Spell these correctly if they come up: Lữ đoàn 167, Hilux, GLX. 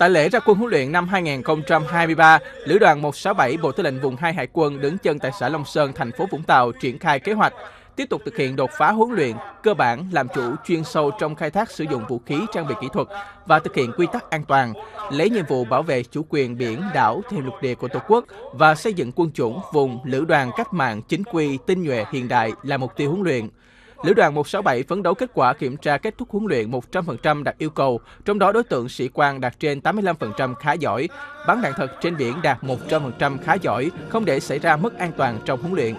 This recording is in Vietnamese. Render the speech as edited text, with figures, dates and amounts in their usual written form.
Tại lễ ra quân huấn luyện năm 2023, Lữ đoàn 167 Bộ Tư lệnh Vùng 2 Hải quân đứng chân tại xã Long Sơn, thành phố Vũng Tàu triển khai kế hoạch tiếp tục thực hiện đột phá huấn luyện, cơ bản làm chủ chuyên sâu trong khai thác sử dụng vũ khí trang bị kỹ thuật và thực hiện quy tắc an toàn, lấy nhiệm vụ bảo vệ chủ quyền biển, đảo thêm lục địa của Tổ quốc và xây dựng quân chủng vùng Lữ đoàn cách mạng chính quy, tinh nhuệ hiện đại là mục tiêu huấn luyện. Lữ đoàn 167 phấn đấu kết quả kiểm tra kết thúc huấn luyện 100% đạt yêu cầu, trong đó đối tượng sĩ quan đạt trên 85% khá giỏi, bắn đạn thật trên biển đạt 100% khá giỏi, không để xảy ra mất an toàn trong huấn luyện.